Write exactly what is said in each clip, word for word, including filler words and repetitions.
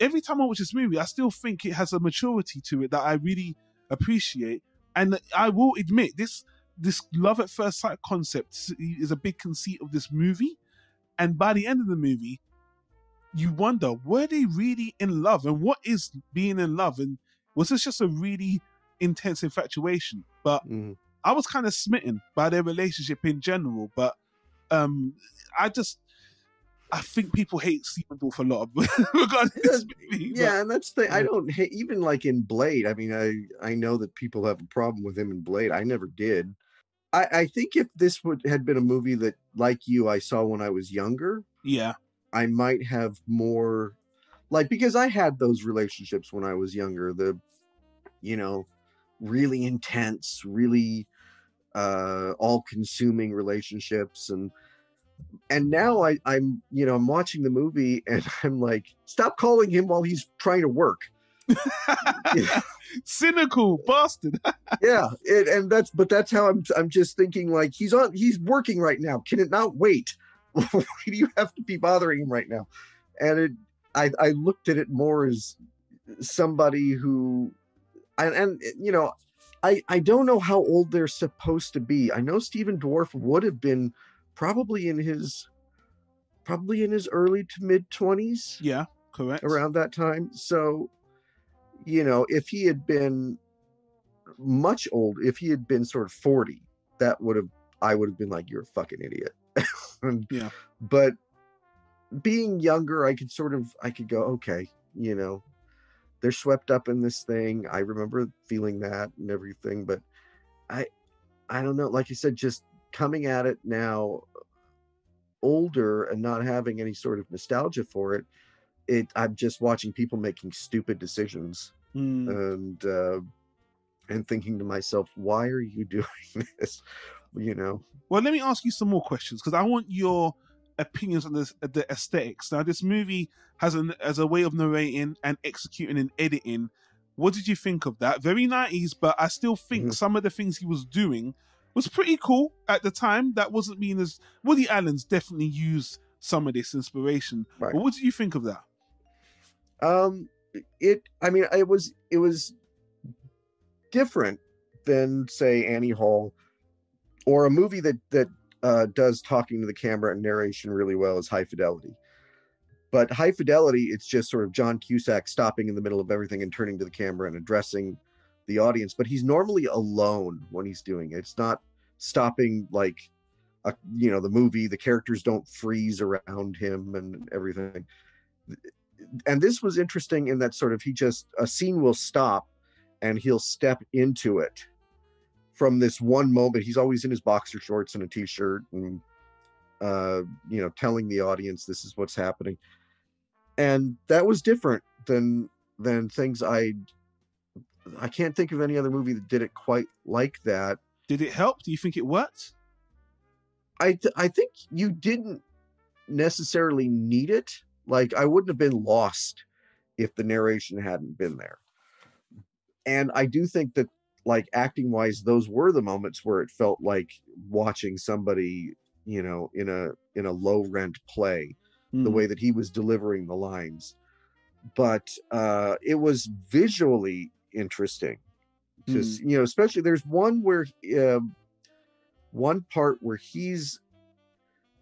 every time I watch this movie, I still think it has a maturity to it that I really appreciate. And I will admit, this this love at first sight concept is a big conceit of this movie. And by the end of the movie, you wonder, were they really in love? And what is being in love? And was this just a really intense infatuation? But mm. I was kind of smitten by their relationship in general. But um, I just... I think people hate Stephen Dorff a lot. Regarding this movie, yeah, but, and that's the thing. I don't hate, even like in Blade. I mean, I, I know that people have a problem with him in Blade. I never did. I, I think if this would had been a movie that, like you, I saw when I was younger, yeah, I might have more, like, because I had those relationships when I was younger. The, you know, really intense, really uh, all-consuming relationships. And And now I, I'm, you know, I'm watching the movie and I'm like, stop calling him while he's trying to work. Yeah. Cynical bastard. Yeah, it, and that's, but that's how I'm. I'm just thinking like he's on, he's working right now. Can it not wait? Why do you have to be bothering him right now? And it, I, I looked at it more as somebody who, and, and you know, I, I don't know how old they're supposed to be. I know Stephen Dorff would have been. Probably in his, probably in his early to mid twenties. Yeah, correct. Around that time. So, you know, if he had been much old, if he had been sort of forty, that would have, I would have been like, you're a fucking idiot. And, yeah. But being younger, I could sort of, I could go, okay, you know, they're swept up in this thing. I remember feeling that and everything, but I, I don't know. Like you said, just coming at it now older and not having any sort of nostalgia for it, it I'm just watching people making stupid decisions mm. and uh, and thinking to myself, why are you doing this? You know. Well, let me ask you some more questions because I want your opinions on this, the aesthetics. Now, this movie has an as a way of narrating and executing and editing. What did you think of that? Very nineties, but I still think mm-hmm. some of the things he was doing was pretty cool at the time. That wasn't being as... Woody Allen's definitely used some of this inspiration. Right. But what did you think of that? Um, it... I mean, it was... It was different than, say, Annie Hall, or a movie that, that uh, does talking to the camera and narration really well is High Fidelity. But High Fidelity, it's just sort of John Cusack stopping in the middle of everything and turning to the camera and addressing the audience, but he's normally alone when he's doing it. It's not stopping like a, you know, the movie, the characters don't freeze around him and everything. And this was interesting in that sort of he just a scene will stop and he'll step into it from this one moment. He's always in his boxer shorts and a t-shirt and uh you know, telling the audience this is what's happening. And that was different than than things I'd I can't think of any other movie that did it quite like that. Did it help? Do you think it worked? I th- I think you didn't necessarily need it. Like, I wouldn't have been lost if the narration hadn't been there. And I do think that, like, acting-wise, those were the moments where it felt like watching somebody, you know, in a in a low-rent play, mm. the way that he was delivering the lines. But uh, it was visually interesting, just mm. you know, especially there's one where um, one part where he's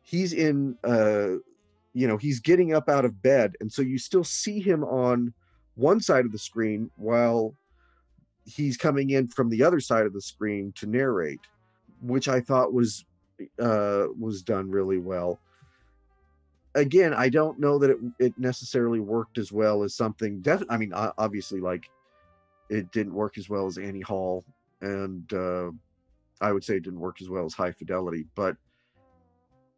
he's in uh you know, he's getting up out of bed, and so you still see him on one side of the screen while he's coming in from the other side of the screen to narrate, which I thought was uh was done really well. Again, I don't know that it, it necessarily worked as well as something def- I mean obviously like it didn't work as well as Annie Hall, and uh, I would say it didn't work as well as High Fidelity. But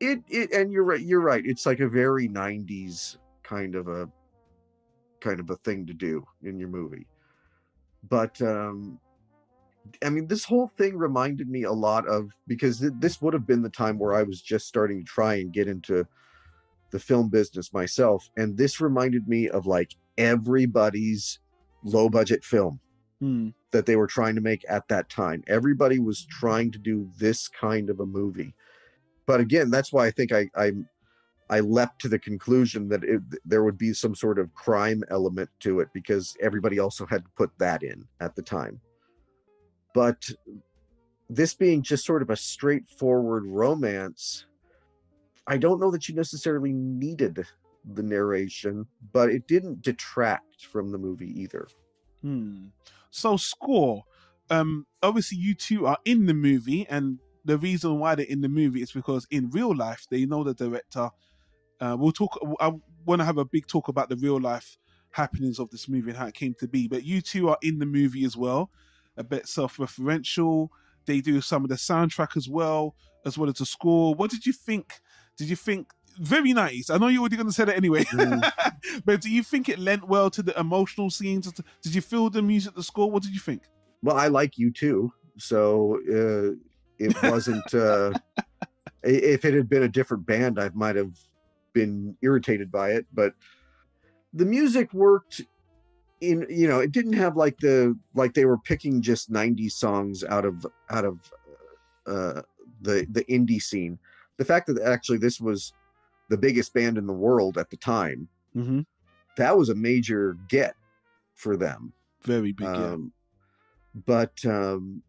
it, it, and you're right, you're right. It's like a very nineties kind of a kind of a thing to do in your movie. But um, I mean, this whole thing reminded me a lot of, because th- this would have been the time where I was just starting to try and get into the film business myself, and this reminded me of like everybody's low budget film mm. that they were trying to make at that time. Everybody was trying to do this kind of a movie. But again, that's why I think I, I'm, I leapt to the conclusion that it, there would be some sort of crime element to it, because everybody also had put that in at the time. But this being just sort of a straightforward romance, I don't know that you necessarily needed the narration, but it didn't detract from the movie either. Hmm. So, score. Um, obviously, you two are in the movie, and the reason why they're in the movie is because in real life, they know the director. Uh, we'll talk. I want to have a big talk about the real life happenings of this movie and how it came to be. But you two are in the movie as well, a bit self-referential. They do some of the soundtrack as well, as well as the score. What did you think? Did you think very nice? I know you were going to say that anyway, mm. But do you think it lent well to the emotional scenes? Did you feel the music, the score? What did you think? Well, I like you too, so. Uh... It wasn't, uh, if it had been a different band, I might have been irritated by it, but the music worked in, you know, it didn't have like the, like they were picking just nineties songs out of, out of uh, the, the indie scene. The fact that actually this was the biggest band in the world at the time, mm-hmm. that was a major get for them. Very big um, get. But, um,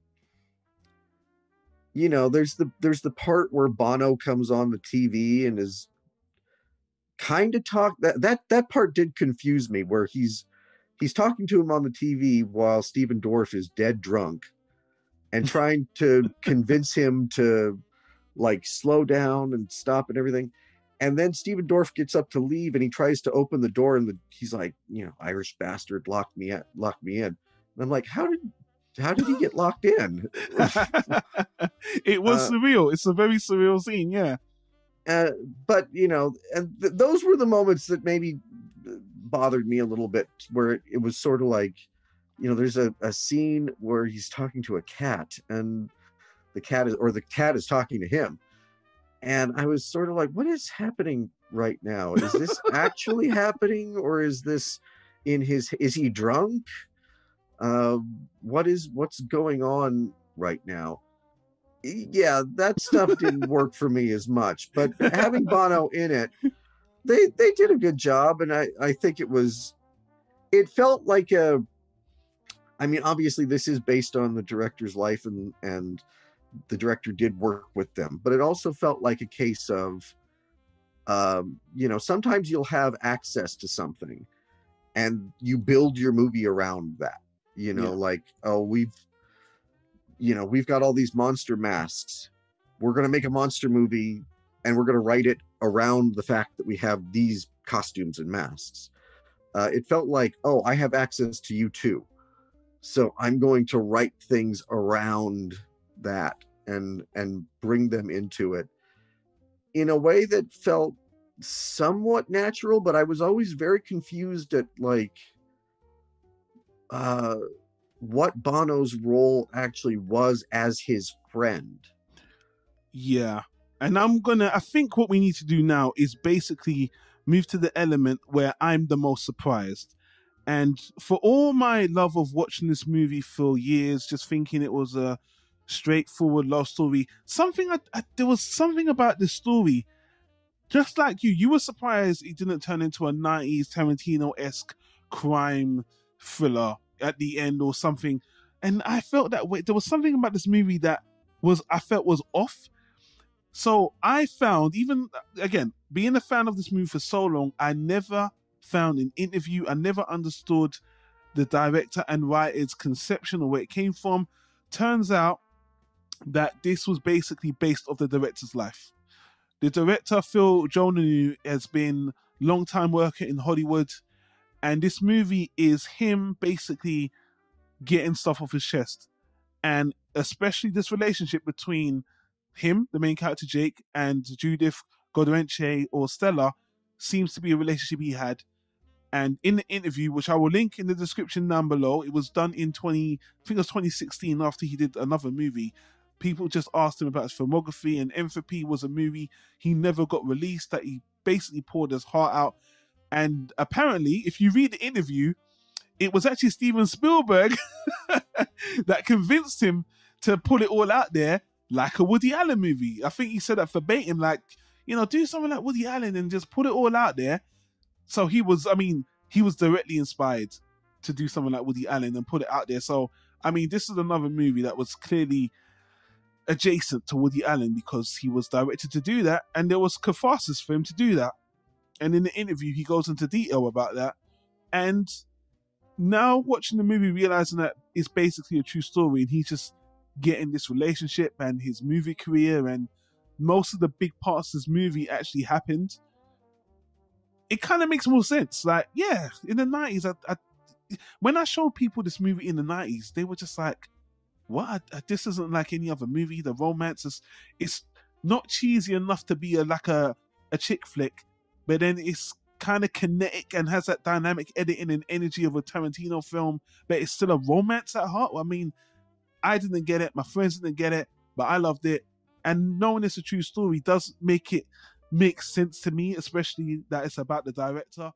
you know, there's the there's the part where Bono comes on the T V and is kind of talk that that that part did confuse me, where he's he's talking to him on the T V while Stephen Dorff is dead drunk and trying to convince him to like slow down and stop and everything. And then Stephen Dorff gets up to leave and he tries to open the door and the, he's like, you know, Irish bastard locked me at locked me in. And I'm like, how did? How did he get locked in? It was uh, surreal. It's a very surreal scene, yeah. Uh, but, you know, and th those were the moments that maybe bothered me a little bit, where it, it was sort of like, you know, there's a, a scene where he's talking to a cat and the cat is, or the cat is talking to him. And I was sort of like, what is happening right now? Is this actually happening, or is this in his, is he drunk? Uh, what is what's going on right now? Yeah, that stuff didn't work for me as much. But having Bono in it, they they did a good job, and I I think it was, it felt like a, I mean, obviously this is based on the director's life, and and the director did work with them, but it also felt like a case of, um, you know, sometimes you'll have access to something, and you build your movie around that. You know, yeah. like, oh, we've, you know, we've got all these monster masks. We're going to make a monster movie, and we're going to write it around the fact that we have these costumes and masks. Uh, it felt like, oh, I have access to you too, so I'm going to write things around that and, and bring them into it in a way that felt somewhat natural, but I was always very confused at, like, Uh, what Bono's role actually was as his friend. Yeah. And I'm gonna, I think what we need to do now is basically move to the element where I'm the most surprised. And for all my love of watching this movie for years, just thinking it was a straightforward love story, something, I, I, there was something about this story, just like you, you were surprised it didn't turn into a nineties Tarantino-esque crime thriller at the end or something. And I felt that way. There was something about this movie that was, I felt was off. So I found, even again, being a fan of this movie for so long, I never found an interview. I never understood the director and writer's conception or where it came from. Turns out that this was basically based off the director's life. The director, Phil Joanou, has been a long-time worker in Hollywood. And this movie is him basically getting stuff off his chest. And especially this relationship between him, the main character Jake, and Judith Godrèche, or Stella, seems to be a relationship he had. And in the interview, which I will link in the description down below, it was done in twenty, I think it was twenty sixteen, after he did another movie. People just asked him about his filmography, and Entropy was a movie he never got released, that he basically poured his heart out. And apparently, if you read the interview, it was actually Steven Spielberg that convinced him to put it all out there like a Woody Allen movie. I think he said that verbatim, like, you know, do something like Woody Allen and just put it all out there. So he was, I mean, he was directly inspired to do something like Woody Allen and put it out there. So, I mean, this is another movie that was clearly adjacent to Woody Allen because he was directed to do that, and there was catharsis for him to do that. And in the interview, he goes into detail about that. And now watching the movie, realizing that it's basically a true story, and he's just getting this relationship and his movie career, and most of the big parts of this movie actually happened. It kind of makes more sense. Like, yeah, in the nineties, I, I when I showed people this movie in the nineties, they were just like, what? I, I, this isn't like any other movie. The romance is, it's not cheesy enough to be a, like a, a chick flick, but then it's kind of kinetic and has that dynamic editing and energy of a Tarantino film, but it's still a romance at heart. I mean, I didn't get it. My friends didn't get it, but I loved it. And knowing it's a true story does make it make sense to me, especially that it's about the director.